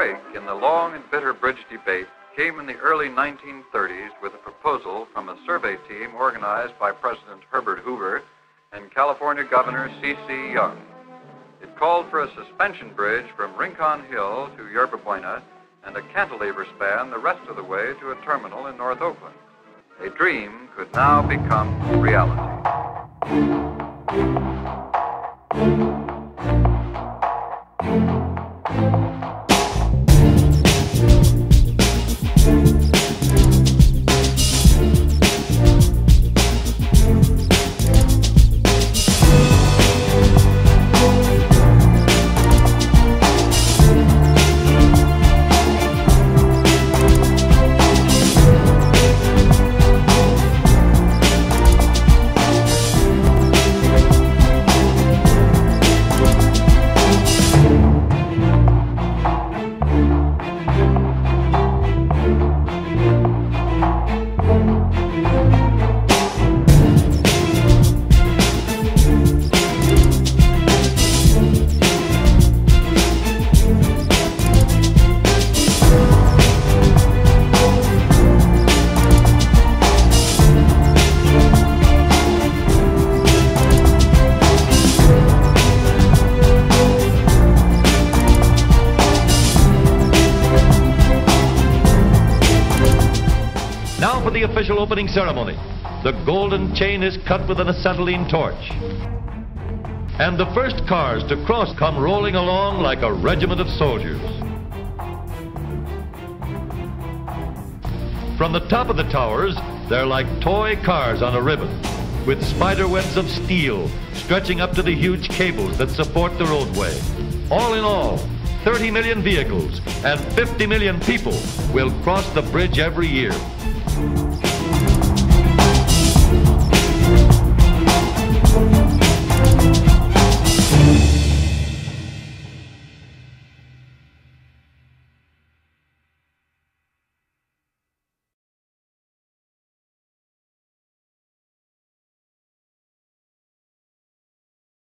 break in the long and bitter bridge debate came in the early 1930s with a proposal from a survey team organized by President Herbert Hoover and California Governor C.C. Young. It called for a suspension bridge from Rincon Hill to Yerba Buena and a cantilever span the rest of the way to a terminal in North Oakland. A dream could now become reality. Now for the official opening ceremony. The golden chain is cut with an acetylene torch. And the first cars to cross come rolling along like a regiment of soldiers. From the top of the towers, they're like toy cars on a ribbon, with spider webs of steel stretching up to the huge cables that support the roadway. All in all, 30 million vehicles and 50 million people will cross the bridge every year.